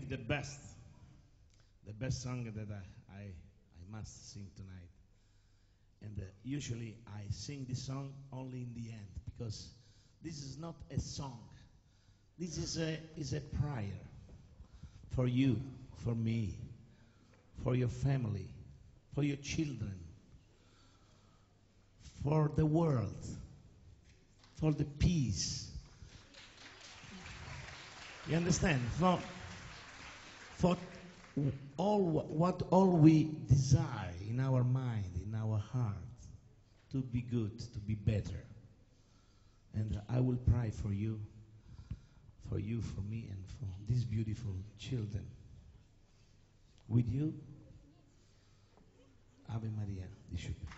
think the best song that I must sing tonight. And usually I sing this song only in the end, because this is not a song. This is a prayer for you, for me, for your family, for your children, for the world, for the peace. You understand? For all what we desire in our mind, in our heart, to be good, to be better. And I will pray for you, for me, and for these beautiful children. With you, Ave Maria, the Shepherd.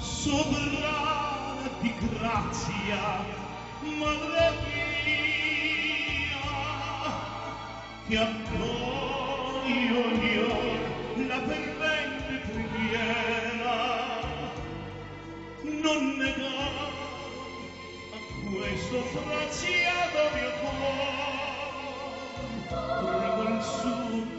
Sovrana di grazia, madre mia, che accoglio io la fervente preghiera, non negare a questo straziato mio cuore, prego il supplio.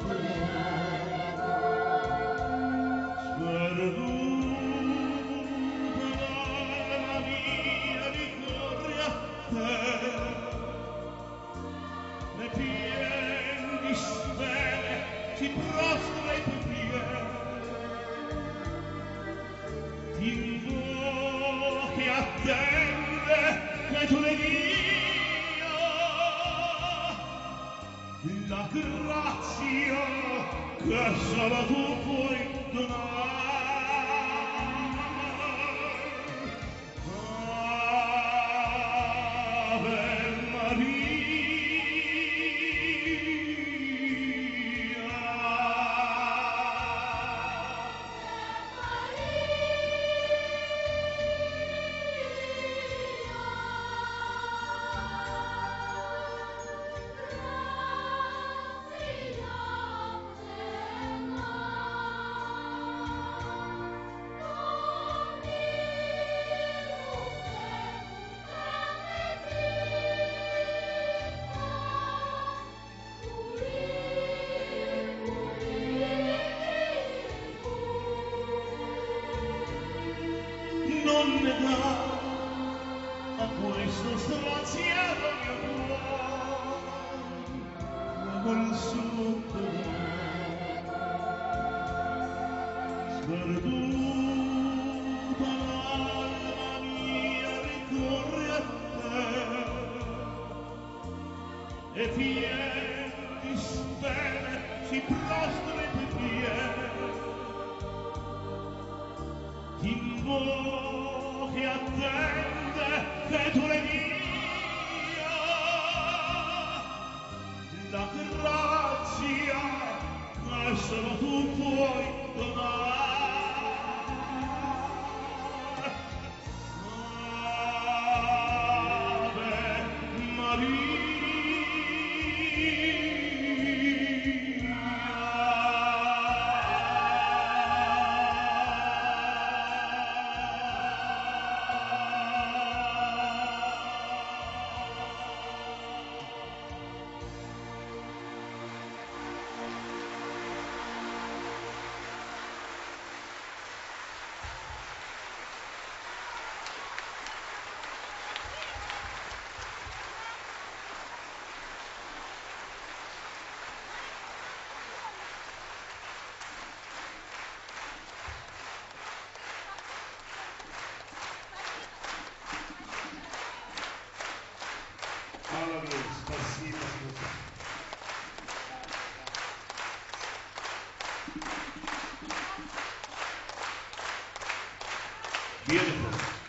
Ti prostra i tuoi piedi, ti invoco e attende le tue vie, la grazia che solo tu puoi donare. A questo straziato mio cuore, con il suo dolore, sperduta l'alma mia ricorre a te, e fieri di stelle si prostra i tuoi piedi, ti invoco che attende le tue vie, la grazia che solo tu puoi donare. Ave Maria. Спасибо. Beautiful.